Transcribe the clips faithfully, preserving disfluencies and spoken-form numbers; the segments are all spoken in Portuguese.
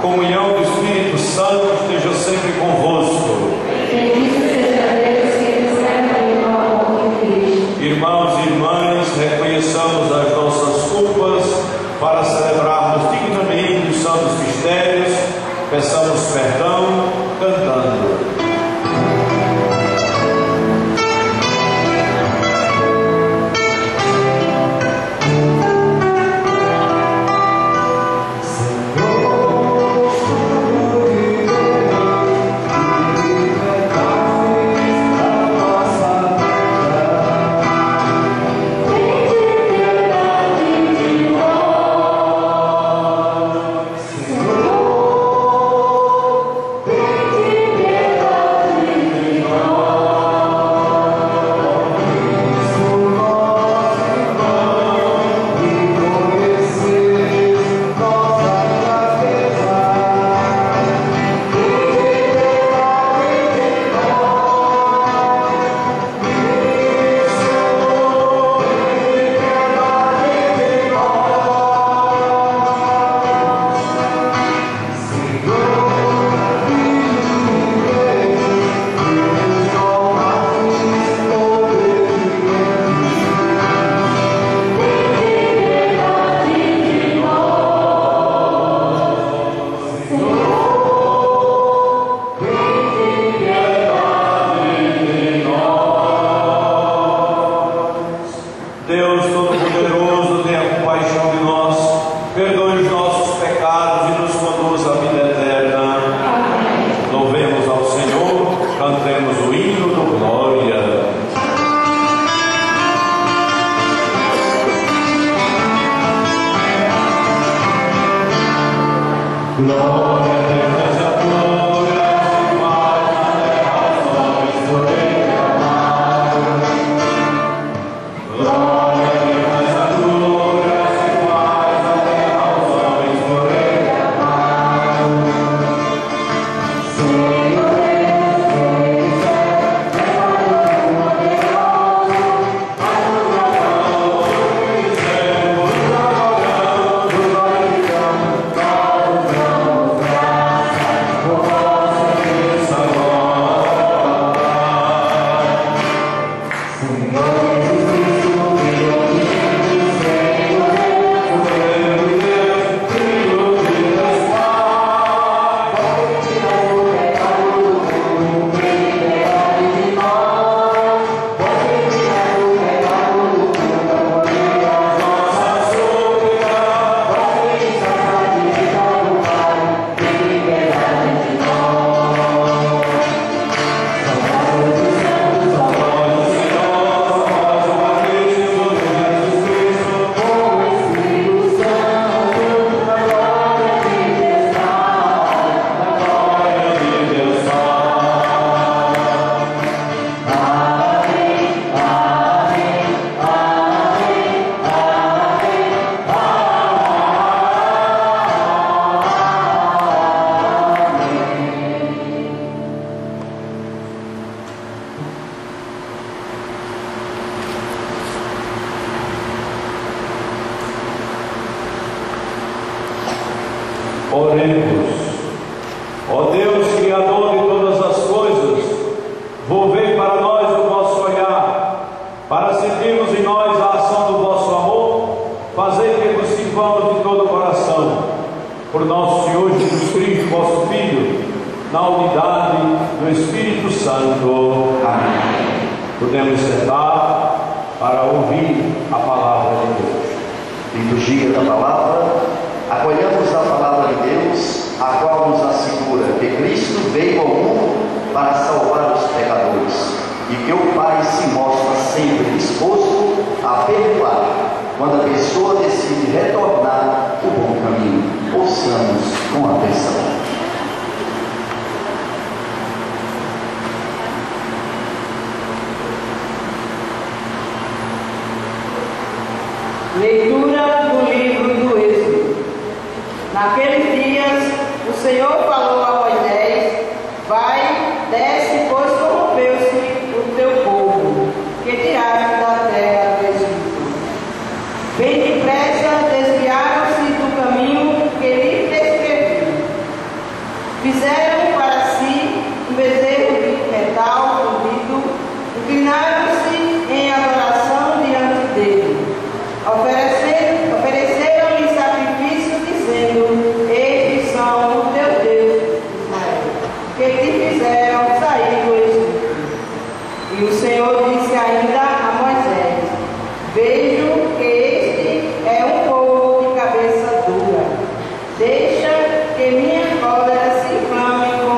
comunhão do Espírito Santo esteja sempre convosco. Bendito seja Deus que nos leva ao amor de Cristo. Irmãos e irmãs, reconheçamos as nossas culpas para celebrarmos dignamente os santos mistérios. Peçamos perdão cantando. Bem depressa desviaram-se do caminho que lhe prescrevi. Fizeram para si um bezerro de metal fundido, inclinaram-se em adoração diante dele. Ofereceram-lhe ofereceram sacrifício, dizendo: Estes são o teu Deus, Israel, que te fizeram sair do Egito. E o Senhor disse ainda a Moisés: Vejo que este é um povo de cabeça dura. Deixa que minha cólera se inflame.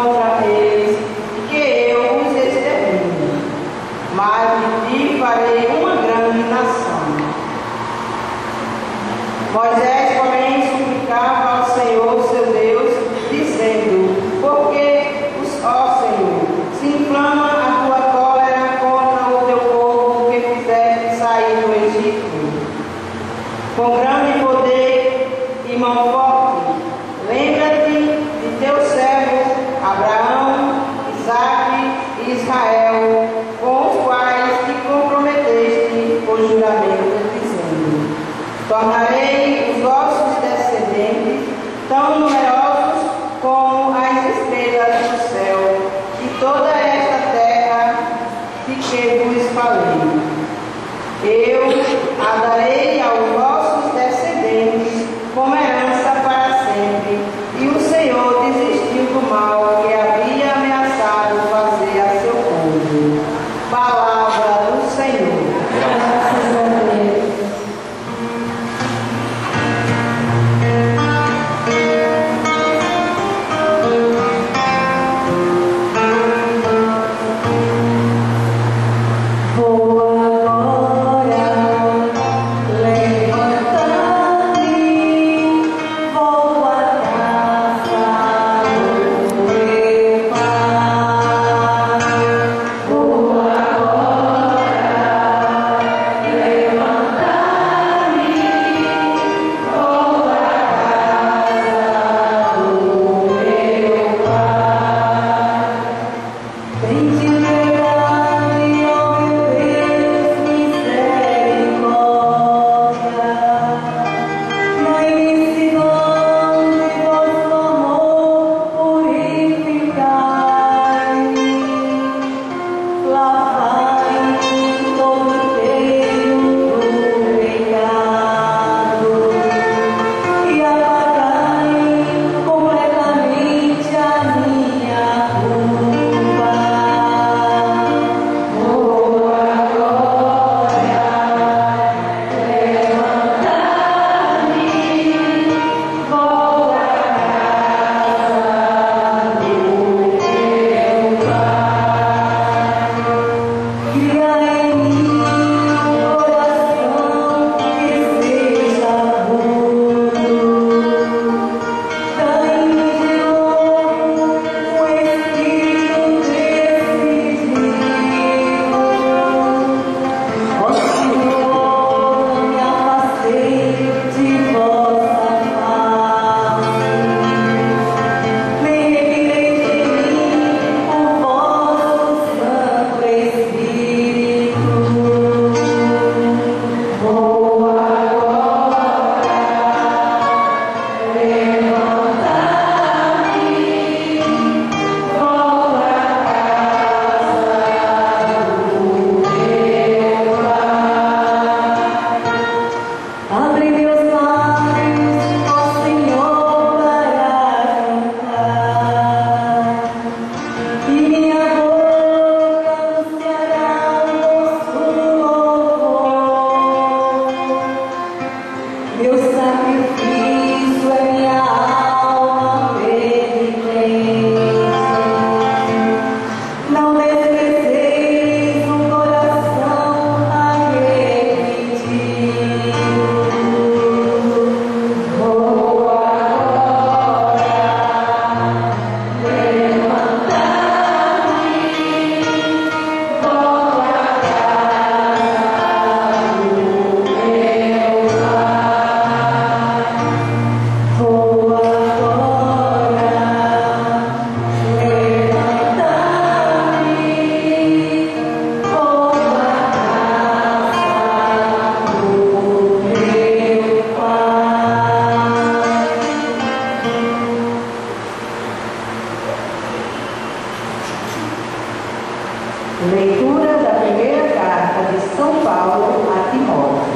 Leitura da primeira carta de São Paulo a Timóteo.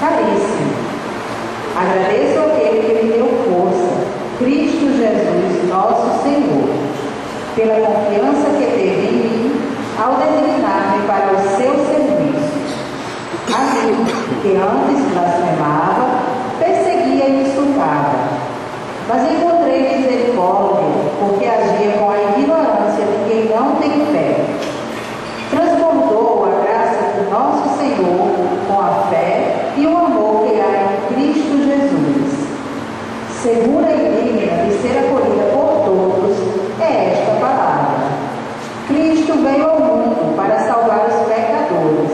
Caríssimo, agradeço aquele que me deu força, Cristo Jesus, nosso Senhor, pela confiança que teve em mim ao designar-me para o seu serviço. A mim, que antes blasfemava, perseguia e insultava, mas encontrei misericórdia, porque agia com a ignorância de quem não tem fé. Transbordou a graça do nosso Senhor com a fé e o amor que há em Cristo Jesus. Segura e digna de ser acolhida por todos é esta palavra. Cristo veio ao mundo para salvar os pecadores,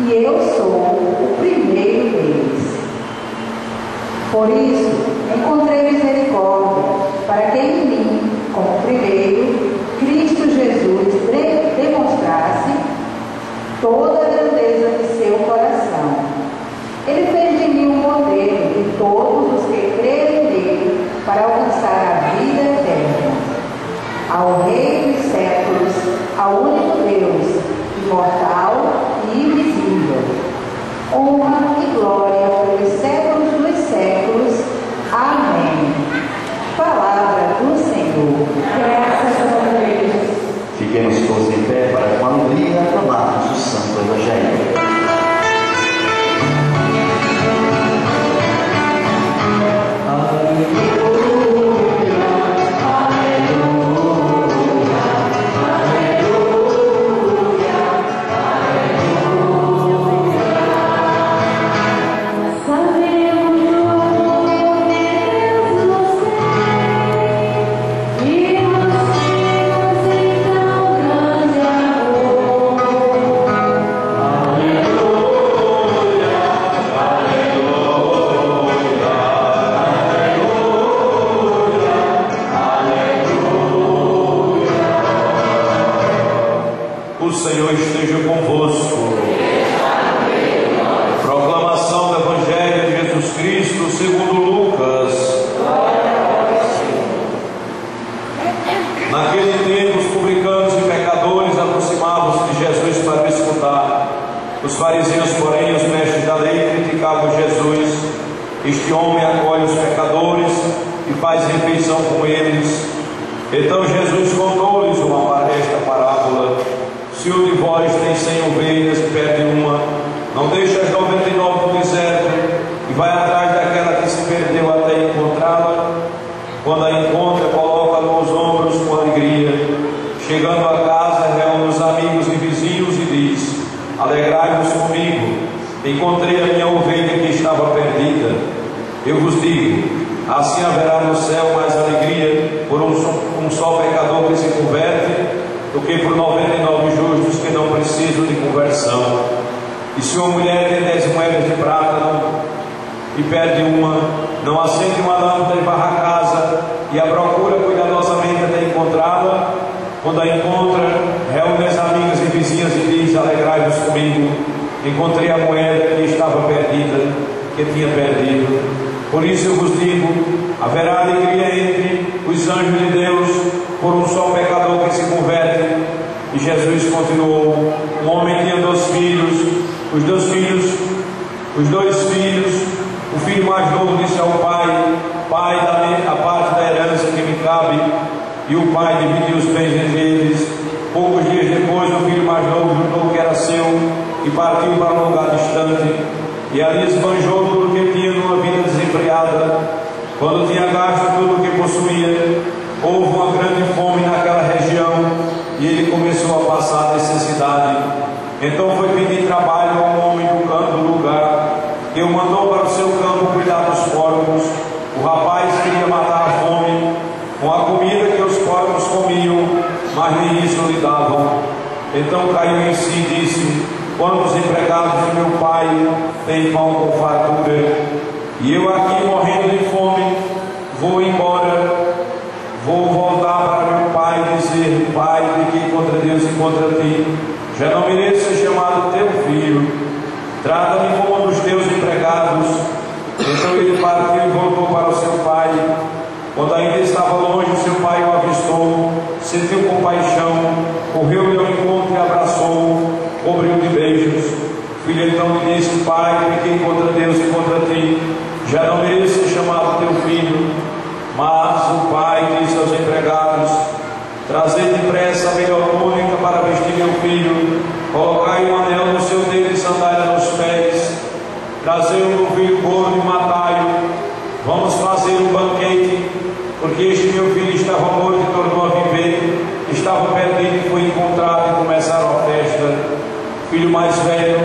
e eu sou o primeiro deles. Por isso, encontrei misericórdia, para que em mim, como primeiro, Cristo Jesus demonstrasse toda a grandeza de seu coração. Ele fez de mim um modelo de todos os que crerem nele para alcançar a vida eterna. Ao Rei dos séculos, ao único Deus, imortal e invisível, honra e glória pelos séculos dos séculos. Amém. Palavra do Senhor. Graças a Deus. Fiquemos todos em pé para com a alegria acabarmos o Santo Evangelho. Aleluia. Sentiu compaixão, correu-lhe ao encontro Pai, pequei contra Deus e contra ti, já não mereço ser chamado teu filho. Mas o Pai disse aos empregados: trazei depressa a melhor túnica para vestir meu filho, colocai um anel no seu dedo e sandália nos pés, trazei um novilho gordo e matai-o, vamos fazer um banquete, porque este meu filho estava morto e tornou a viver, estava perdido e foi encontrado, e começaram a festa. O filho mais velho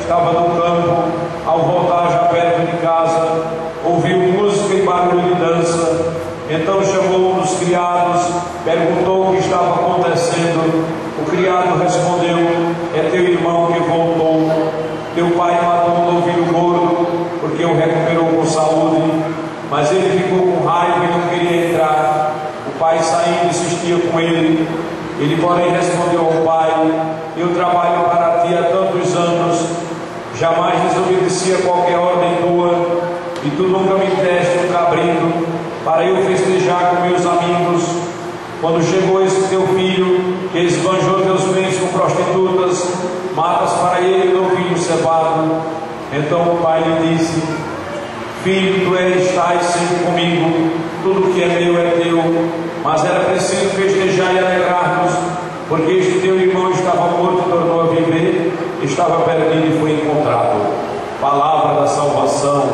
estava no campo, ao voltar já perto de casa, ouviu música e barulho de dança. Então chamou um dos criados, perguntou o que estava acontecendo. O criado respondeu: é teu irmão que voltou. Teu pai matou um novilho gordo, porque o recuperou com saúde. Mas ele ficou com raiva e não queria entrar. O pai saindo insistia com ele. Ele, porém, respondeu ao pai: eu trabalho para ti há tantos anos, jamais desobedecia qualquer ordem tua, e tu nunca me deste um cabrito para eu festejar com meus amigos. Quando chegou esse teu filho, que esbanjou teus bens com prostitutas, matas para ele o novilho cevado. Então o pai lhe disse: filho, tu és, estás sempre comigo, tudo que é meu é teu, mas era preciso festejar e alegrar-nos, porque este teu irmão estava morto e tornou a viver, estava perdido e foi encontrado. Palavra da salvação.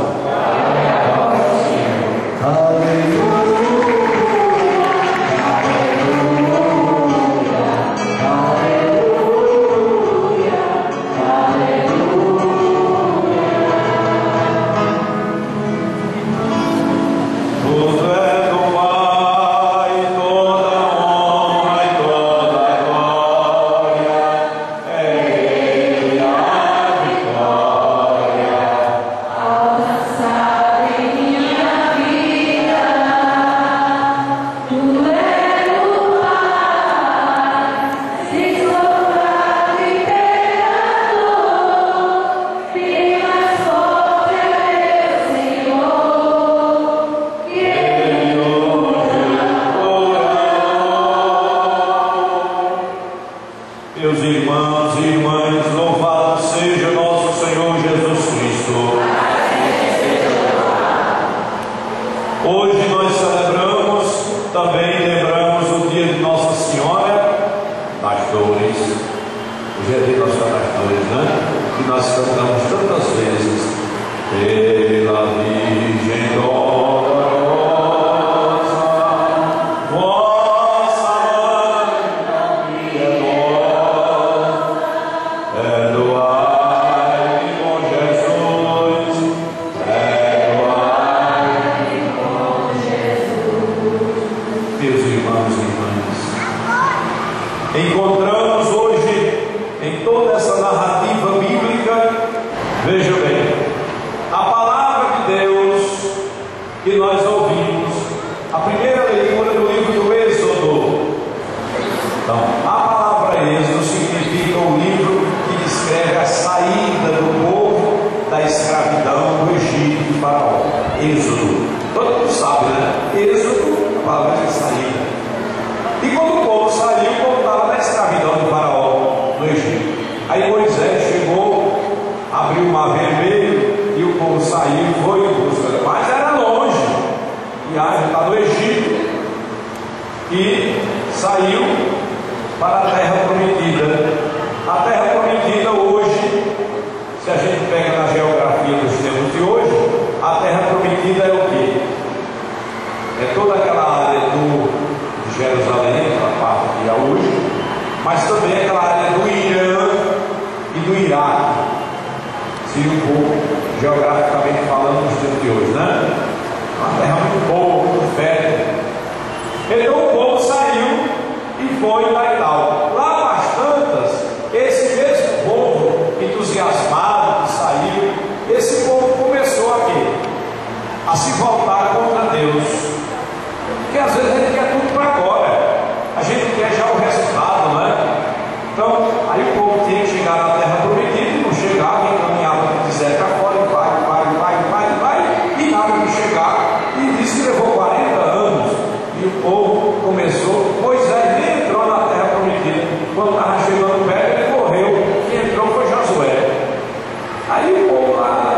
Aí o povo lá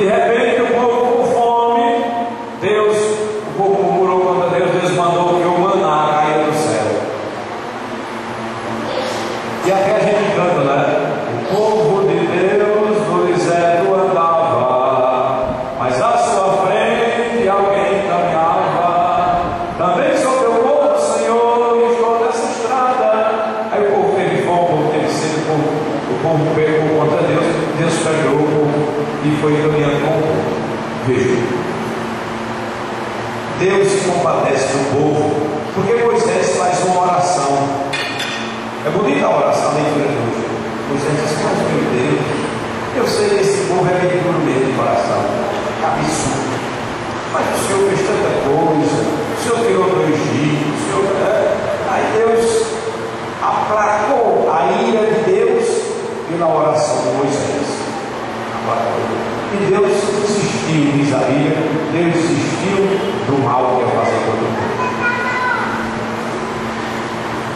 De repente o povo com fome, Deus, o povo murmurou contra Deus, Deus mandou que o maná caia do céu. E aqui a gente canta, né? O povo de Deus no deserto andava, mas à sua frente alguém caminhava. Também sobre o povo do Senhor estou nessa estrada. Aí o povo teve fome, o povo teve sede, o povo pegou contra Deus, Deus pegou o povo e foi caminhando com o povo. Veja, Deus se compadece do povo, porque Moisés faz uma oração. É bonita a oração da igreja hoje. Moisés diz: mas meu Deus, eu sei que esse povo é meio duro mesmo de coração, absurdo, mas o Senhor fez tanta coisa, o Senhor tirou do Egito, o Senhor... Aí Deus aplacou a ira de Deus pela oração de Moisés. E Deus desistiu, diz a Bíblia, Deus desistiu do mal que ia fazer todo mundo.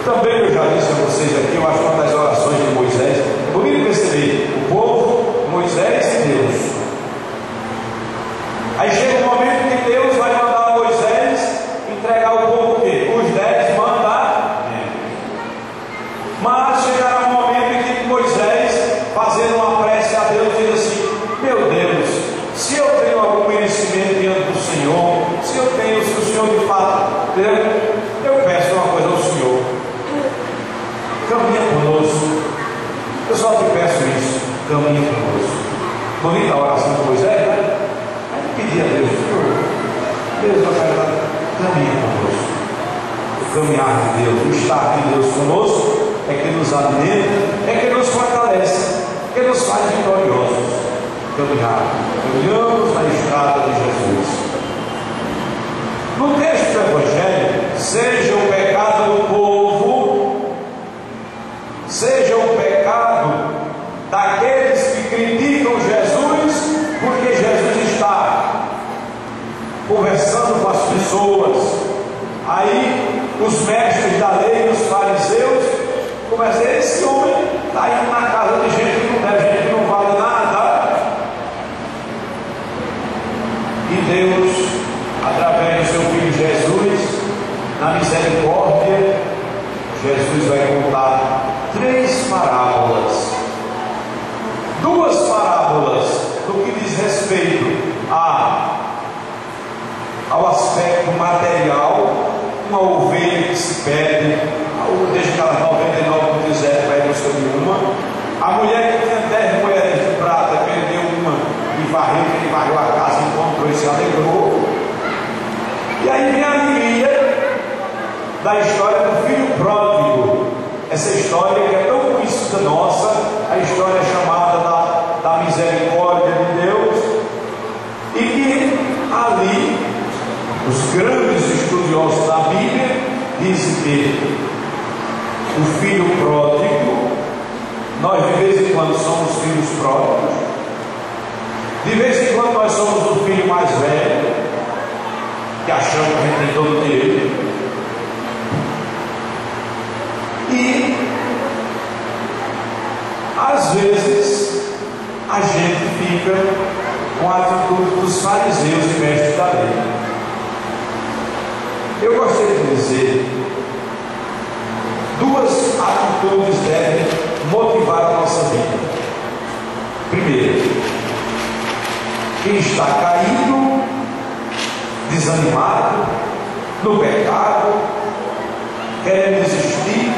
Também eu já disse a vocês aqui, eu acho uma das orações de Moisés, é bonito perceber, o povo, Moisés e Deus. Aí chega o momento que Deus vai mandar Moisés entregar o povo o quê? Os dez mandamentos. Mas chegará um momento em que Moisés, fazendo uma prece a Deus, diz assim: meu Deus, se eu tenho algum merecimento diante do Senhor, se eu tenho, se o Senhor me fala, eu peço uma coisa ao Senhor, caminha conosco, eu só te peço isso, caminha conosco. Bonita a oração de Moisés, né? Aí pedi a Deus: Deus, eu quero caminha conosco. O caminhar de Deus, o estar de Deus conosco é que nos alimenta, é que nos fortalece, é que nos faz vitoriosos. Caminhar, caminhamos na estrada de Jesus. No texto do Evangelho, seja o pecado do povo, seja o pecado daqueles que criticam Jesus, porque Jesus está conversando com as pessoas. Aí os mestres da lei, os fariseus, começam: esse homem está indo na casa de gente que não deve, gente que não vale nada. E Deus, através do seu Filho Jesus, na misericórdia, Jesus vai contar três parábolas. Duas parábolas do que diz respeito a, ao aspecto material, uma ovelha que se perde, desde que ela noventa e nove no deserto vai não sobre uma, a mulher que tinha dez moedas de prata, perdeu uma e varreu, que varreu a casa, se alegrou. E aí vem a alegria da história do filho pródigo, essa história que é tão conhecida nossa, a história chamada da, da misericórdia de Deus, e que ali os grandes estudiosos da Bíblia dizem que o filho pródigo, nós de vez em quando somos filhos pródigos. De vez em quando nós somos o filho mais velho, que achamos que a gente tem todo o direito. E às vezes a gente fica com a atitude dos fariseus e mestres da lei. Eu gostaria de dizer, duas atitudes devem motivar a nossa vida. Primeiro, quem está caído, desanimado, no pecado, querendo desistir,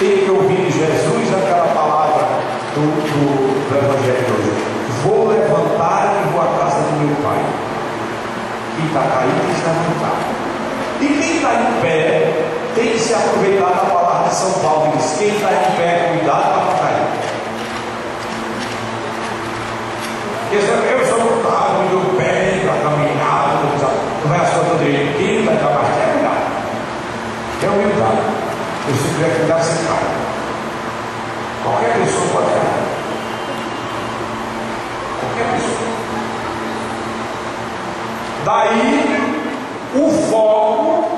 tem que ouvir Jesus naquela palavra do, do, do Evangelho de hoje. Vou levantar e vou à casa do meu Pai. Quem está caído está levantado. E quem está em pé tem que se aproveitar da palavra de São Paulo, que diz: quem está em pé, cuidado para não cair. Eu sou lutado, me dou bem para caminhar, não é a sua poderia, quem vai dar mais tempo? É humildade. Eu se tiver que dar, se cai. Qualquer pessoa pode cair. Qualquer pessoa. Daí o foco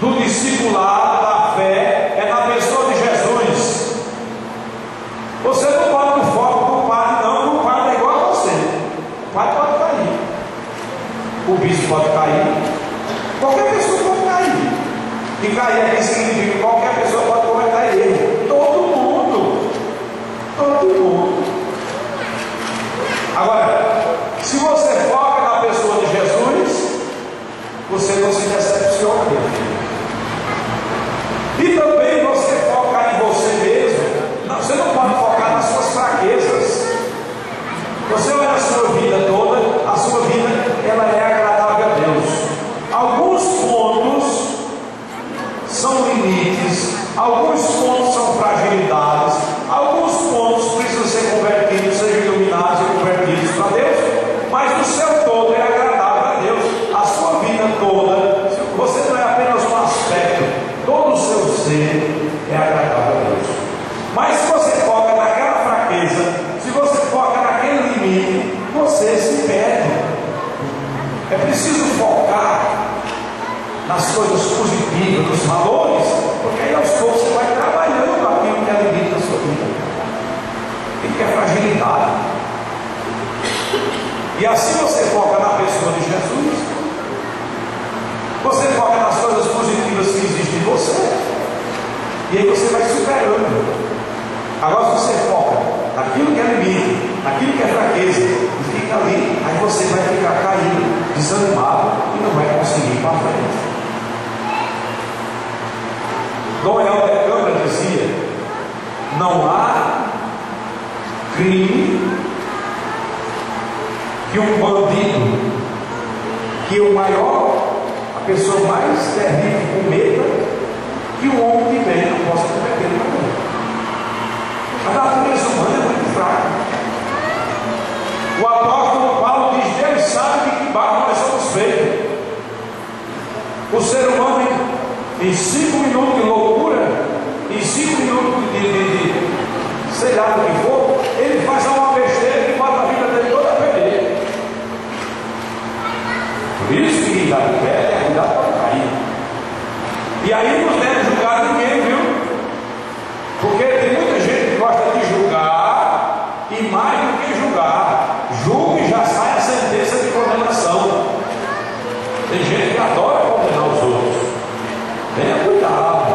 do discipulado da fé é na pessoa de Jesus. Você não pode o foco do Pai, não. O Pai é igual a você. piso pode cair. Qualquer pessoa pode cair. E cair aqui significa que qualquer pessoa pode cometer erro. Todo mundo. Todo mundo. Agora, se você foca na pessoa de Jesus, você não se decepciona. E também você foca em você mesmo. Não, você não pode focar nas suas fraquezas. Você olha a sua vida toda, a sua vida ela é agradável a Deus. Alguns pontos são limites, alguns pontos são fragilidades, alguns pontos precisam ser convertidos, ser iluminados e convertidos para Deus, mas o seu todo é agradável a Deus. A sua vida toda, você não é apenas um aspecto, todo o seu ser é agradável a Deus. Mas se você foca naquela fraqueza, se você foca naquele limite, você se perde. É preciso focar nas coisas positivas, nos valores, porque aí aos poucos você vai trabalhando aquilo que é limite da sua vida e que é fragilidade. E assim você foca na pessoa de Jesus, você foca nas coisas positivas que existem em você, e aí você vai superando. Agora, se você foca naquilo que é limite, naquilo que é fraqueza, e fica ali, aí você vai ficar caído, desanimado e não vai conseguir ir para frente. Dom Helder de Câmara dizia: não há crime que um bandido, que o maior, a pessoa mais terrível cometa, que o homem de bem não possa cometer também. A natureza humana é muito fraca. O apóstolo Paulo diz: Deus sabe de que barro nós somos feitos. O ser humano, em cinco minutos de loucura, em cinco minutos de, de, de, de sei lá do que for, ele faz uma besteira que bota a vida dele toda a perder. Por isso que dá de pé, é cuidado para cair. E aí não deve julgar ninguém, viu? Porque tem muita gente que gosta de julgar, e mais do que julgar, julga e já sai a sentença de condenação. Tem gente que adora condenar os outros. Tenha cuidado.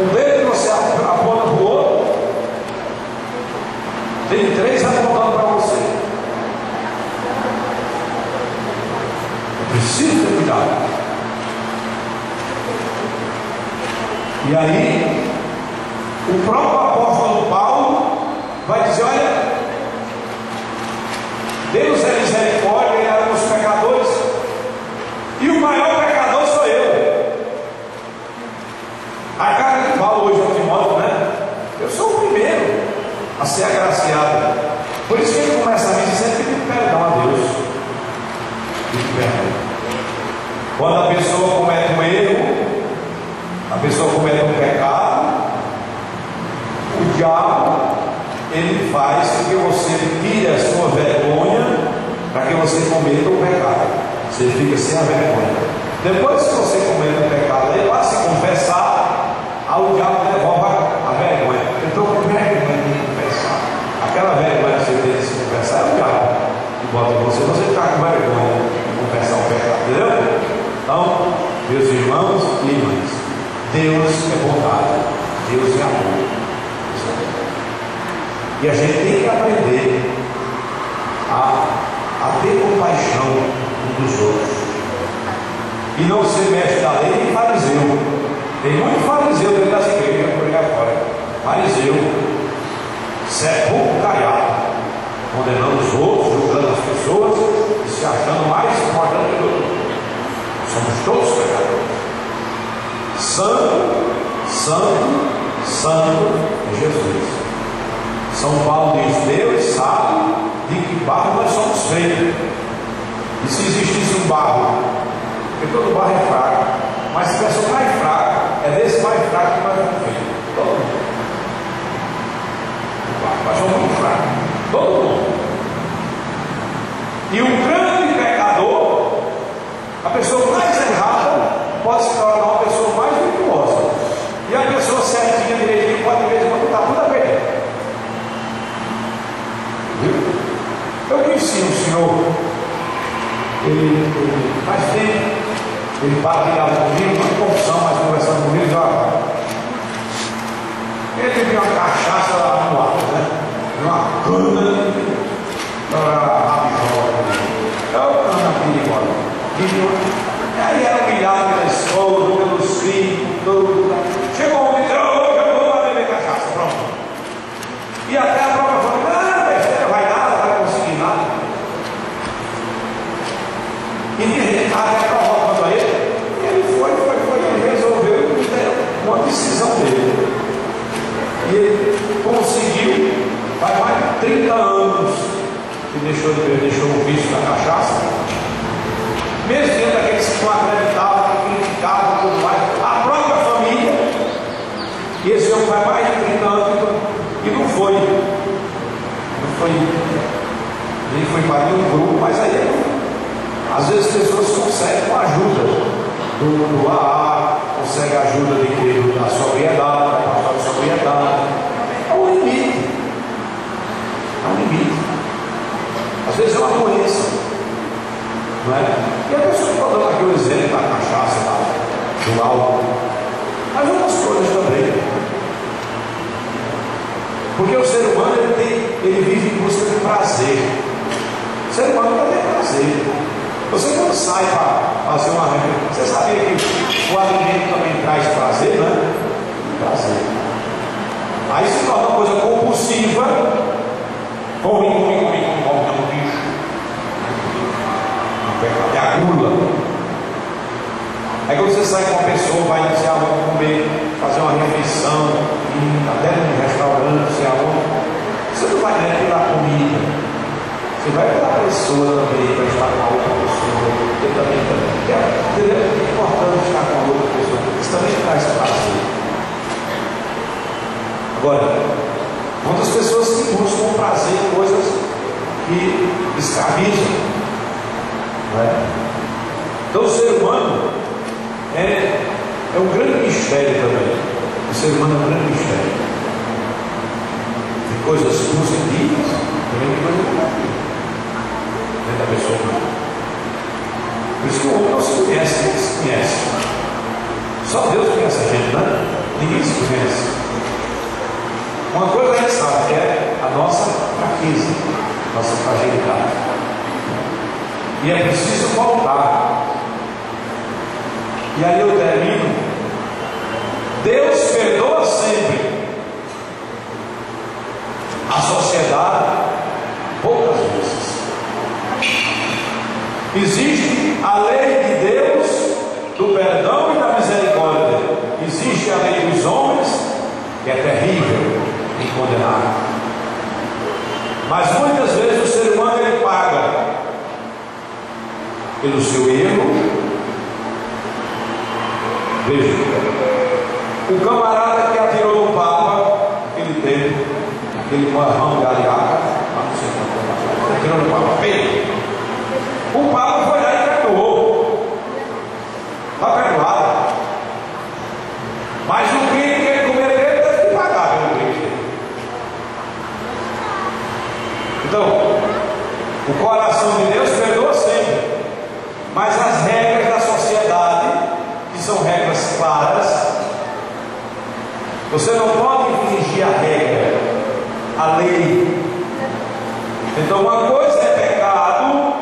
Um dedo você aponta para o outro, tem três apontando para você. É preciso ter cuidado. E aí, o próprio apóstolo Paulo vai dizer: olha, Deus é misericórdia, ele era dos pecadores, e o maior pecador sou eu. A carta de Paulo hoje ao Timóteo, né? Eu sou o primeiro a ser agraciado. Por isso que ele começa a me dizer que tem que perdão a Deus. Tem que perdão. Quando a pessoa comete um erro, a pessoa comete um pecado, o diabo, ele faz com que você tire a sua vergonha para que você cometa o pecado. Você fica sem a vergonha. Depois que você cometa o pecado, ele vai se confessar, ao diabo devolve a vergonha. Eu estou com vergonha de confessar. Aquela vergonha que você tem de se confessar é o diabo. Enquanto você, você está com vergonha de confessar o pecado. Entendeu? Então, meus irmãos e irmãs, Deus é bondade, Deus é amor. E a gente tem que aprender a, a ter compaixão um dos outros. E não ser mestre da lei nem fariseu. Tem muito fariseu dentro das igrejas por aí agora. Fariseu, sepulcro caiado, condenando os outros, julgando as pessoas e se achando mais importante que o outro. Somos todos pecadores. Santo, Santo, Santo é Jesus. São Paulo diz: Deus sabe de que barro nós somos feitos. E se existisse um barro, porque todo barro é fraco, mas se a pessoa mais fraca, é desse mais fraco que nós somos feitos. Todo mundo. O barro, nós somos muito fracos. Todo mundo. E um grande pecador, a pessoa mais errada, pode se tornar uma pessoa mais virtuosa. E a pessoa certinha, direitinha, pode ver quando está tudo a perder. Viu? Eu conheci um senhor ele, ele faz tempo, ele para de dar comigo, uma porção, mas conversando comigo, já vai. Ele teve uma cachaça lá no alto, né? Uma cana para a rabiola. É o cana perigosa. E aí era humilhado pela escola, pelos filhos, tudo. Chegou um homem, oh, eu vou lá beber cachaça, pronto. E até a própria falou, ah, besteira, vai nada, não vai conseguir nada. E ninguém estava provocando a ele. E ele foi, foi, foi, ele resolveu uma decisão dele. E ele conseguiu, faz mais de trinta anos que deixou, deixou o vício da cachaça. Mesmo dentro daqueles que não acreditavam, que criticavam, tudo mais, a própria família, e esse homem vai mais de trinta anos, e não foi. Não foi. Ele foi para um grupo, mas aí, às vezes as pessoas conseguem com a ajuda do A A, conseguem a ajuda de que, da sobriedade, da pastoral de sobriedade. É um limite. É um limite. Às vezes é uma doença. Não é? E a pessoa está dando aqui o exemplo da cachaça, do álcool, mas outras coisas também. Porque o ser humano ele, tem, ele vive em busca de prazer. O ser humano não tem prazer. Você não sai para fazer uma reunião. Você sabia que o alimento também traz prazer, não é? Prazer. Aí se torna uma coisa compulsiva. Come, come, come, come, come. É a gula. Aí quando você sai com uma pessoa, vai dizer algo para comer, fazer uma refeição, ir até num restaurante, sei lá, você não vai nem pela comida, você vai pela pessoa também, para estar com a outra pessoa. Você também é, é importante estar com a outra pessoa, isso também traz prazer. Agora, muitas pessoas que buscam prazer em coisas que escravizam. É? Então o ser humano é, é um grande mistério também. O ser humano é um grande mistério. Tem coisas positivas, tem coisas negativas dentro da pessoa humana. Por isso que o homem não se conhece, ninguém se conhece. Só Deus conhece a gente, né? Ninguém se conhece. Uma coisa a gente sabe que é a nossa fraqueza, nossa fragilidade. E é preciso voltar. E aí eu termino. Deus perdoa sempre. A sociedade, poucas vezes. Existe a lei de Deus, do perdão e da misericórdia. Existe a lei dos homens, que é terrível e condenável. Mas muitas vezes o ser humano ele paga pelo seu erro. Veja, o camarada que atirou no Papa, ele teve aquele marrão de aliaca, não sei como é, atirou no Papa, bem, o Papa foi lá e perdoou, está perdoado, mas o crime que ele cometeu teve que pagar pelo crime dele. Então, o coração de Deus perdoa sempre. Mas as regras da sociedade, que são regras claras, você não pode infringir a regra, a lei. Então, uma coisa é pecado,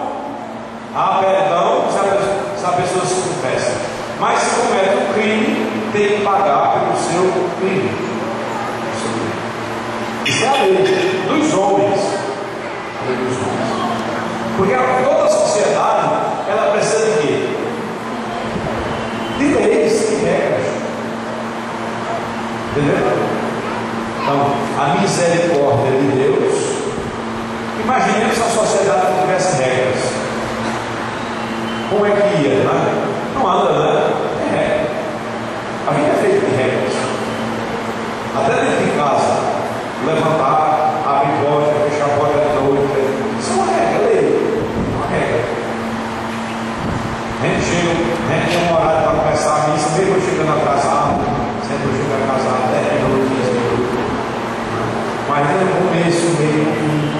há perdão se a pessoa se confessa. Mas se comete um crime, tem que pagar pelo seu crime. Isso é a lei dos homens. A lei dos homens. Porque toda a sociedade, ela precisa de quê? De leis e regras. Entendeu? Então, a misericórdia de Deus. Imaginemos se a sociedade não tivesse regras. Como é que ia, né? Não anda, né? É regra. A vida é feita de regras. Até dentro de casa, levantar, abrir porta, fechar a porta à noite. Isso é uma regra, lei. A gente chega, a gente tem um horário para começar a missa, mesmo chegando atrasado, sempre chegando atrasado, dez minutos, minutos. Mas no começo, meio,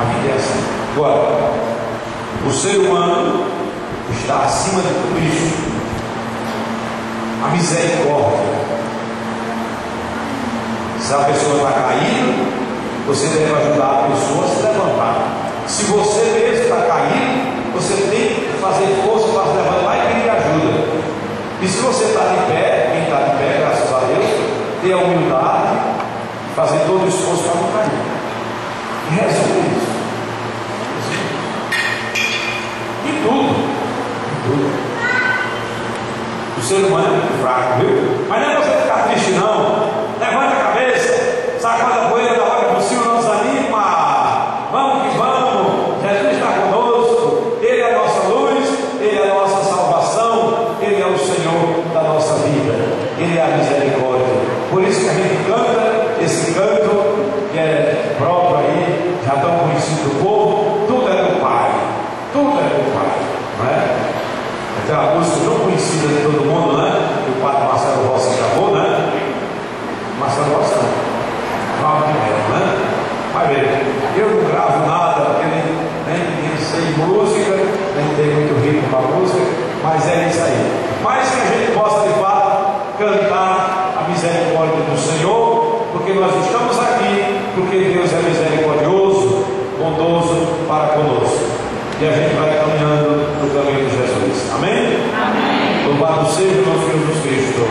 a vida é assim. Agora, O ser humano está acima de tudo isso. A misericórdia. Se a pessoa está caída, você deve ajudar a pessoa a se levantar. Se você mesmo está caído, você tem que fazer força para se levantar e pedir ajuda. E se você está de pé, quem está de pé, graças a Deus, ter a humildade, fazer todo o esforço para não cair. Resume isso. Em tudo. Em tudo. O ser humano é fraco, viu? Mas não é você ficar triste, não. Levanta a cabeça, saca da poeira da hora possível, não desanima. Vamos que vamos. Jesus está conosco. Ele é a nossa luz, Ele é a nossa salvação, Ele é o Senhor da nossa vida. Ele é a misericórdia. Por isso que a gente canta esse canto que é próprio aí, já tão conhecido do povo. Tudo é do Pai. Tudo é do Pai, não é? Aquela música não conhecida de todo mundo, né? O padre Marcelo Rossi acabou, né? Marcelo Rossi não, né? Vai ver, eu não gravo nada, porque nem, nem, nem sei música, nem tenho muito ritmo para música, mas é isso aí. Mas que a gente possa, de fato, cantar a misericórdia do Senhor, porque nós estamos aqui, porque Deus é misericordioso, bondoso para conosco. E a gente vai caminhando no caminho de Jesus. Amém? Amém. Louvado seja o nosso Senhor Jesus Cristo.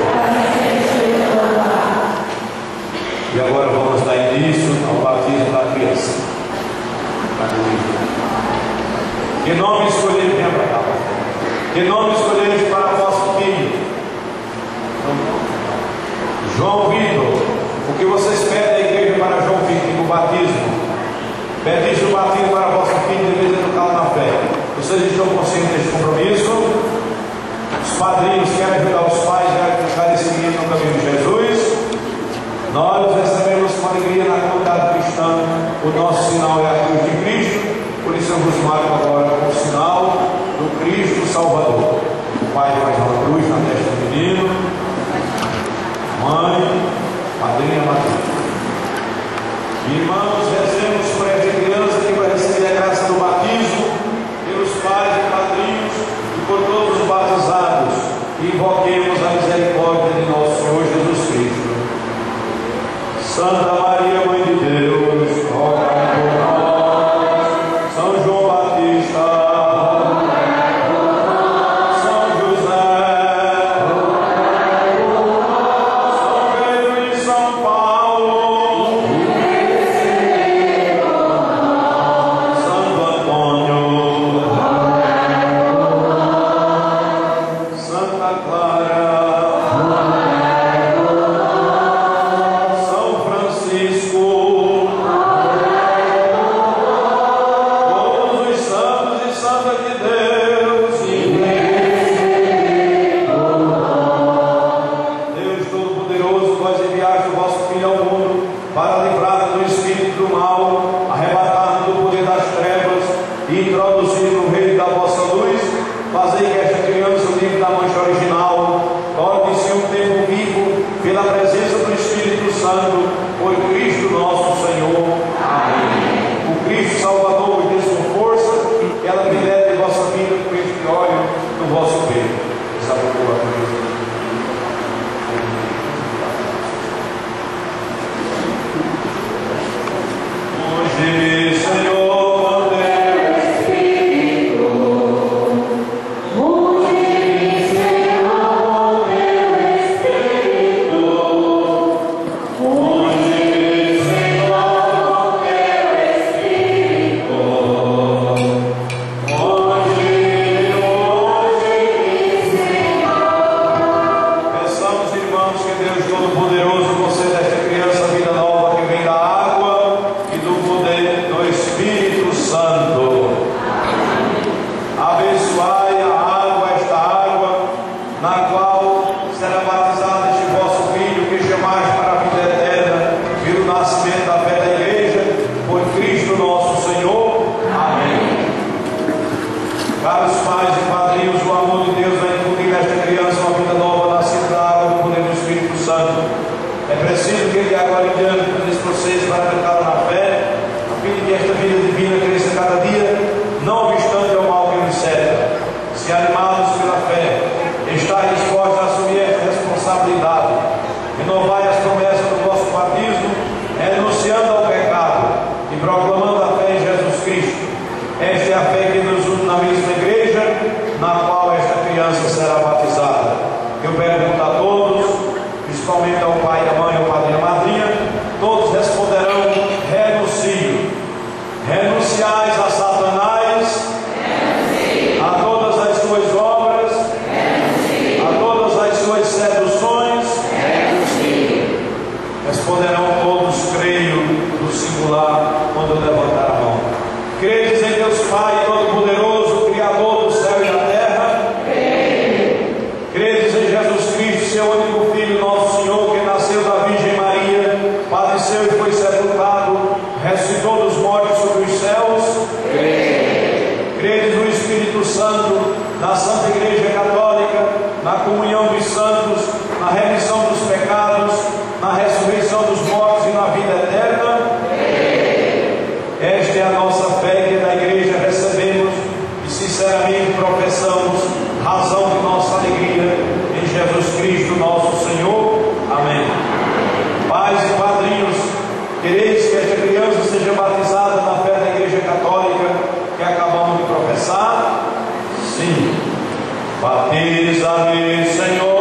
E agora vamos dar início ao batismo da criança. Que nome escolheres, minha palavra? Que nome escolheres para vosso filho? João Vitor. O que vocês pedem à igreja para João Vitor no batismo? Pediste o batismo para vosso filho, deveis educá-lo na fé. Vocês estão conscientes deste compromisso? Os padrinhos querem ajudar os pais a educar esse menino no caminho de Jesus. Nós recebemos com alegria na comunidade cristã. O nosso sinal é a cruz de Cristo. Por isso eu vos marco agora com o sinal do Cristo Salvador. O pai faz uma cruz na testa do menino. Mãe, padrinha, madrinha. Irmãos, rezemos por esta criança que vai receber a graça do batismo, pelos pais e padrinhos e por todos os batizados, e invoquemos a misericórdia de nosso Senhor Jesus Cristo. Santa Maria, Mãe de Deus, rogai por nós. São João Batista, esta vida divina cresça cada dia, não obstante ao mal a fé que nos une na mesma igreja, na qual esta criança será batizada. Eu pergunto a todos, principalmente ao pai, à mãe, ao padrinho, à madrinha, todos responderão: renuncio. Renunciais a Satanás, renuncio. A todas as suas obras, renuncio. A todas as suas seduções, renuncio. Responderão todos, creio, no singular, quando levantar a mão. Credes em Deus Pai Todo-Poderoso, Criador do céu e da terra? Creio. Credes em Jesus Cristo, seu único Filho, nosso Senhor, que nasceu da Virgem Maria, padeceu e foi sepultado, ressuscitou dos mortos sobre os céus? Creio. Credes no Espírito Santo, na Santa Igreja Católica, na comunhão dos santos, na remissão dos pecados, na ressurreição dos mortos e na vida eterna? Esta é a nossa fé que da igreja recebemos e sinceramente professamos, razão de nossa alegria em Jesus Cristo nosso Senhor. Amém. Pais e padrinhos, quereis que esta criança seja batizada na fé da igreja católica que acabamos de professar? Sim. Batiza-me, Senhor.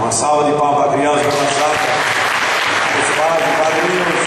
Uma salva de palmas para a criança. Os pais e padrinhos,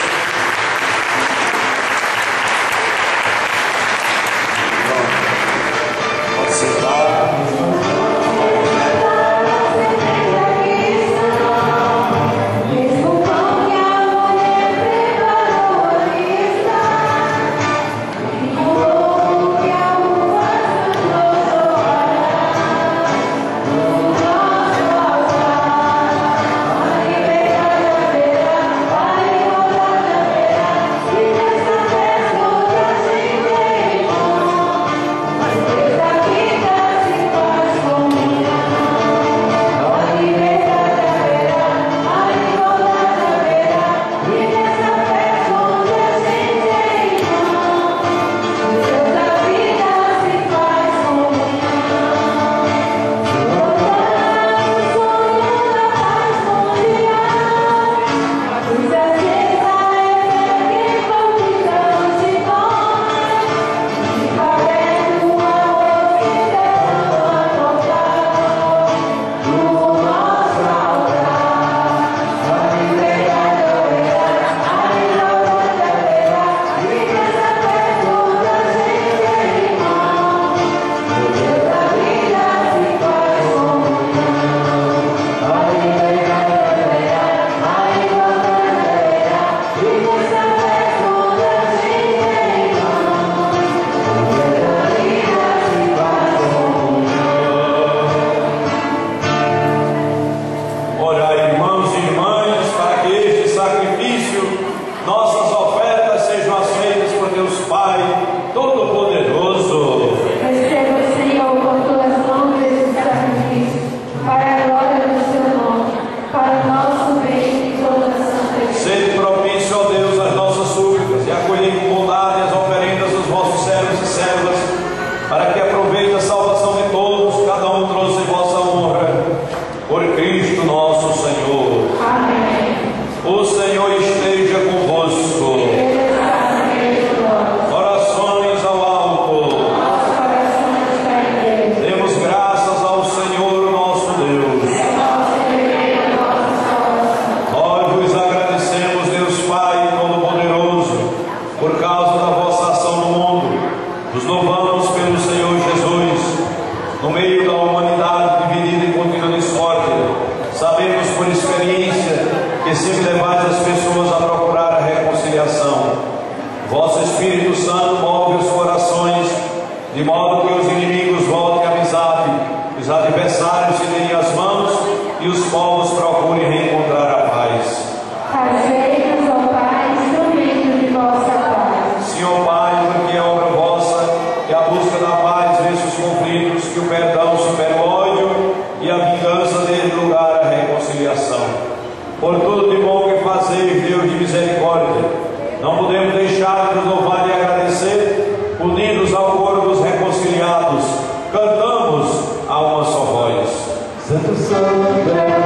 levais as pessoas a procurar a reconciliação. Vosso Espírito Santo move os corações, de modo que os inimigos voltem à amizade, os adversários se deem as mãos e os povos procurem reencontrar a paz. Fazei-nos, ó Pai, instrumento de vossa paz. Senhor Pai, porque é obra vossa é a busca da paz nesses conflitos, que o perdão supera o ódio e a vingança dê lugar à reconciliação. Por tudo de bom que fazeis, Deus de misericórdia, não podemos deixar de louvar e agradecer, unidos ao coro dos reconciliados, cantamos a uma só voz. Santo, Santo, Senhor.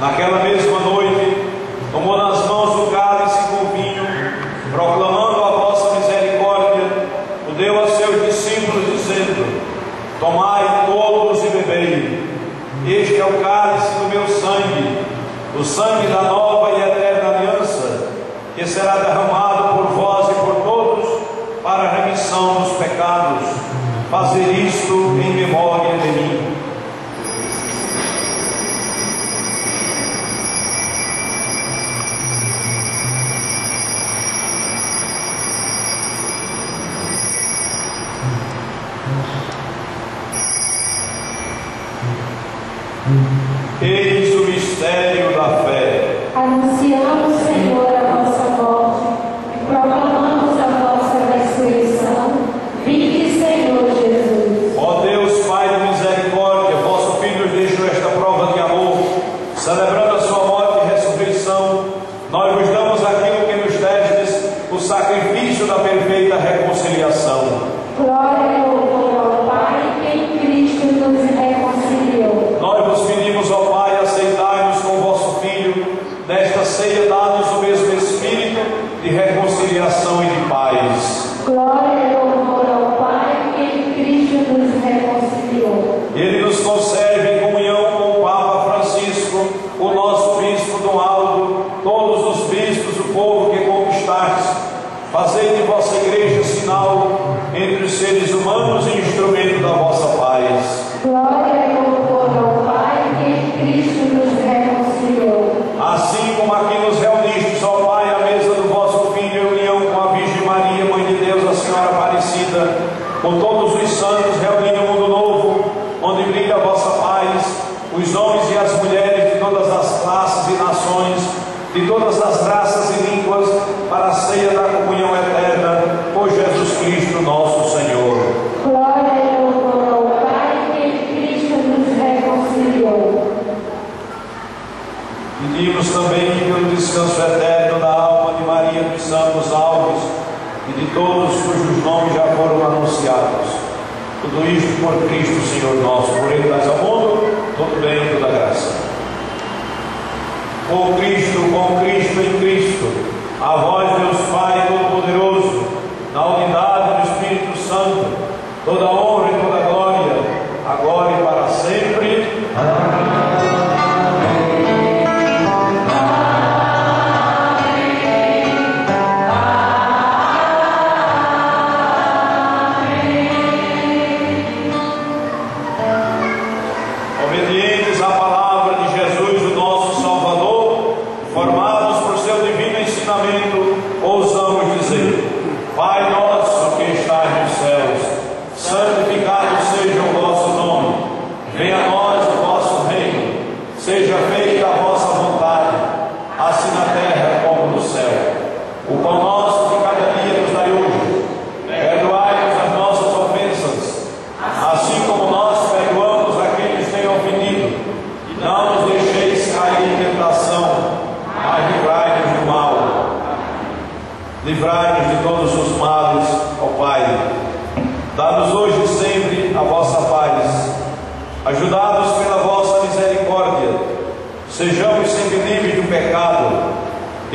Naquela mesma noite, tomou nas mãos o cálice com vinho, proclamando a vossa misericórdia, o deu a seus discípulos, dizendo: Tomai todos e bebei, este é o cálice do meu sangue, o sangue da nova e eterna aliança, que será derramado por vós e por todos para a remissão dos pecados. Fazer isto em memória de mim. Eis o mistério da fé. Anunciamos, Senhor, a vossa morte e proclamamos a vossa ressurreição. Vinde, Senhor Jesus. Ó Deus, Pai de misericórdia, vosso Filho nos deixou esta prova de amor. Celebrando a sua morte e ressurreição, nós vos damos aquilo que nos destes, o sacrifício da perfeita reconciliação. Glória ao ceia dá-nos o mesmo Espírito de reconciliação e de paz. Glória e louvor ao Pai que em Cristo nos reconciliou. Ele nos conserve em comunhão com o Papa Francisco, o nosso Bispo Dom Aldo, todos os bispos, o povo que conquistaste. Fazei de vossa igreja sinal entre os seres humanos e instrumento da vossa paz. Glória e louvor ao Pai que em Cristo nos reconciliou. Assim como aqui nos reuniste, ó Pai, à mesa do vosso Filho, em união com a Virgem Maria, Mãe de Deus, a Senhora Aparecida, com todos os santos reunindo o mundo novo, onde brilha a vossa paz, os homens e as mulheres de todas as classes e nações, de todas as raças e línguas, para a ceia da comunhão eterna, por Jesus Cristo nosso Senhor. Glória e louvor ao Pai que em Cristo nos reconciliou. Pedimos também que pelo descanso eterno da alma de Maria dos Santos Alves e de todos cujos nomes já foram anunciados. Tudo isto por Cristo Senhor nosso, por Ele traz ao mundo todo bem e toda graça. Com Cristo, com Cristo, em Cristo, a vós, Deus Pai Todo-Poderoso, na unidade do Espírito Santo, toda honra e toda glória, agora e para sempre. Amém.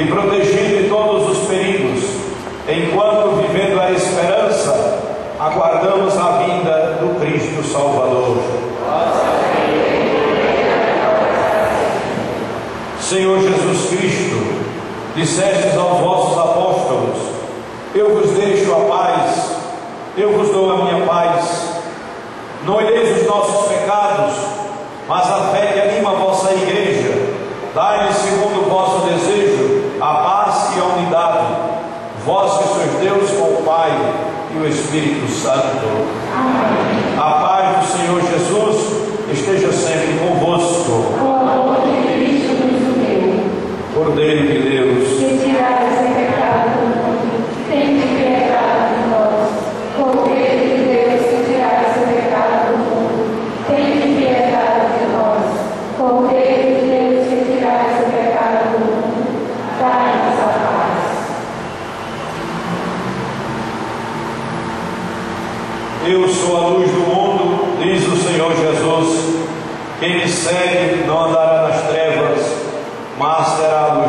E protegido de todos os perigos, enquanto vivendo a esperança, aguardamos a vinda do Cristo Salvador. Senhor Jesus Cristo, dissestes aos vossos apóstolos: eu vos deixo a paz, eu vos dou a minha paz. Não olheis os nossos pecados, mas a fé que anima a vossa igreja. Dai-lhe segundo o vosso desejo a paz e a unidade. Vós que sois Deus com o Pai e o Espírito Santo. Amém. A paz do Senhor Jesus esteja sempre convosco. O amor de Cristo nos uniu. Cordeiro de Deus, que tirais o pecado do mundo, tende piedade de nós. Cordeiro de Deus, que tirais o pecado do mundo, tende piedade de nós. Cordeiro de Deus, que tirais o pecado do mundo, dai-nos a paz. Eu sou a luz do mundo, diz o Senhor Jesus. Quem me segue não andará nas trevas, mas terá a luz.